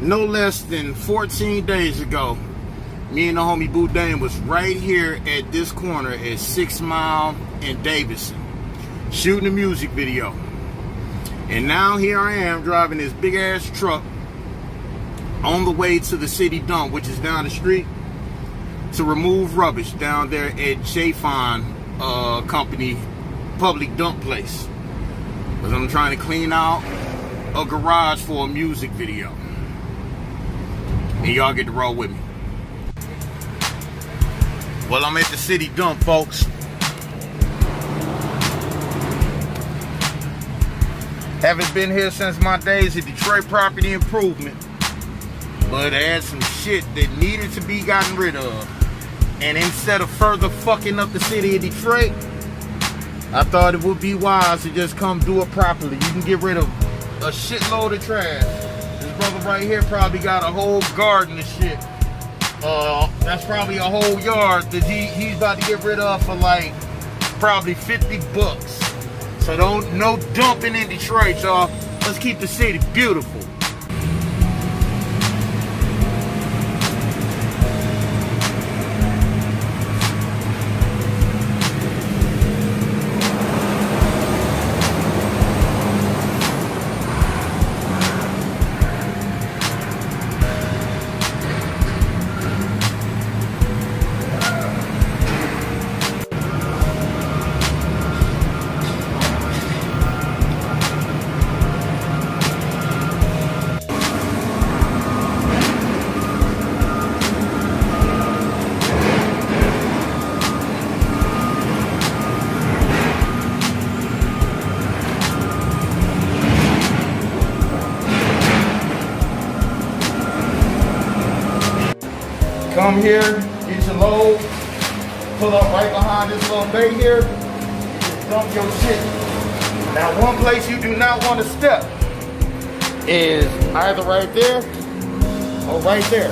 no less than 14 days ago, me and the homie Boudane was right here at this corner at 6 Mile and Davidson, shooting a music video. And now here I am driving this big ass truck on the way to the city dump, which is down the street, to remove rubbish down there at J. Fon company public dump place, because I'm trying to clean out a garage for a music video. And y'all get to roll with me. Well, I'm at the city dump, folks. Haven't been here since my days at Detroit Property Improvement, but I had some shit that needed to be gotten rid of. And instead of further fucking up the city of Detroit, I thought it would be wise to just come do it properly. You can get rid of a shitload of trash. This brother right here probably got a whole garden of shit. That's probably a whole yard that he's about to get rid of for like probably 50 bucks. So no dumping in Detroit, y'all. Let's keep the city beautiful. Come here, get your load, pull up right behind this little bay here, just dump your shit. Now, one place you do not want to step is either right there or right there,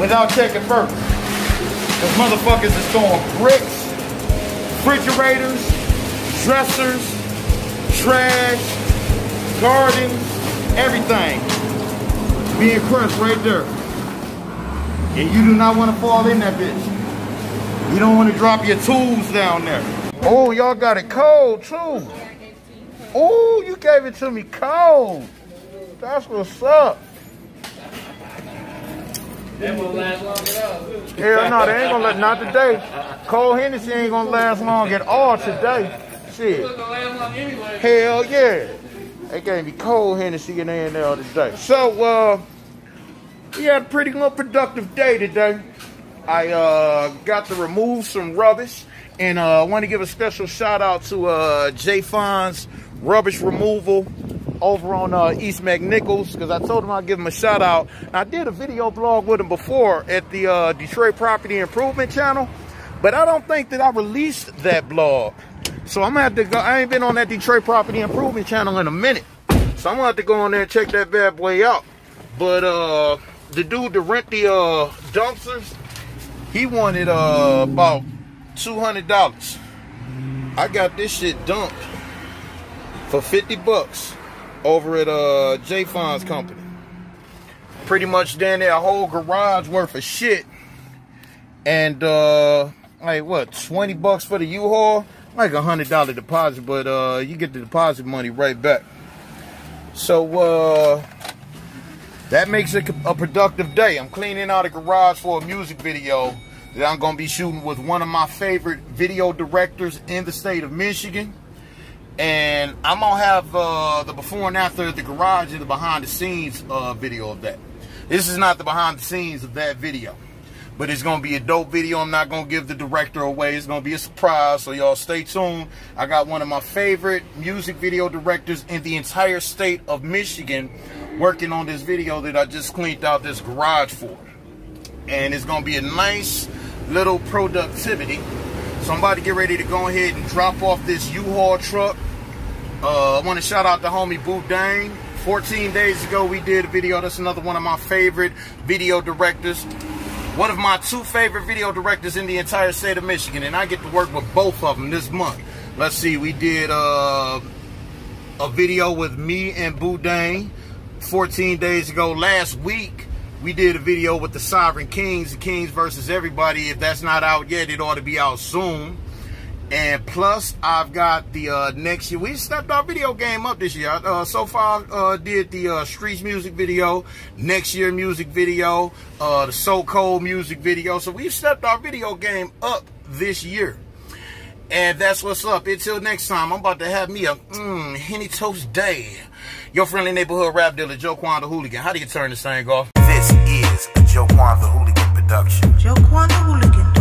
without checking first. Because motherfuckers is throwing bricks, refrigerators, dressers, trash, gardens, everything being crushed right there. And you do not want to fall in that bitch. You don't want to drop your tools down there. Oh, y'all got it cold too. Oh, you gave it to me cold. That's what's up. That won't last long at all. Hell no, they ain't gonna let, not today. Cold Hennessy ain't gonna last long at all today. Shit. It wasn't gonna last long anyway. Hell yeah. They gave me cold Hennessy and they ain't there today. So, we had a pretty good productive day today. I got to remove some rubbish, and I want to give a special shout out to J. Fon's rubbish removal over on East McNichols, because I told him I'd give him a shout out. And I did a video blog with him before at the Detroit Property Improvement Channel, but I don't think that I released that blog. So I'm gonna have to go. I ain't been on that Detroit Property Improvement Channel in a minute, so I'm gonna have to go on there and check that bad boy out. But the dude to rent the dumpsters, he wanted about $200. I got this shit dumped for 50 bucks over at J. Fon's company. Pretty much down there, a whole garage worth of shit. And like what, 20 bucks for the U-Haul? Like a $100 deposit, but you get the deposit money right back. So that makes it a productive day. I'm cleaning out a garage for a music video that I'm going to be shooting with one of my favorite video directors in the state of Michigan. And I'm going to have the before and after at the garage and the behind the scenes video of that. This is not the behind the scenes of that video, but it's going to be a dope video. I'm not going to give the director away. It's going to be a surprise, so y'all stay tuned. I got one of my favorite music video directors in the entire state of Michigan working on this video that I just cleaned out this garage for. And it's going to be a nice little productivity. So I'm about to get ready to go ahead and drop off this U-Haul truck. I want to shout out the homie Boudin. 14 days ago we did a video. That's another one of my favorite video directors. One of my two favorite video directors in the entire state of Michigan, and I get to work with both of them this month. Let's see, we did a video with me and Boudin 14 days ago. Last week, we did a video with the Sovereign Kings, the Kings versus everybody. If that's not out yet, it ought to be out soon. And plus, I've got the next year. We stepped our video game up this year. So far, did the Streets music video, next year music video, the So Cold music video. So we've stepped our video game up this year. And that's what's up. Until next time, I'm about to have me a Henny Toast Day. Your friendly neighborhood rap dealer, Joquan Da Hooligan. How do you turn this thing off? This is a Joquan Da Hooligan production. Joquan Da Hooligan.